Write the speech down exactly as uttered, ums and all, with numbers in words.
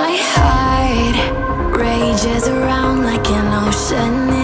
My heart rages around like an ocean.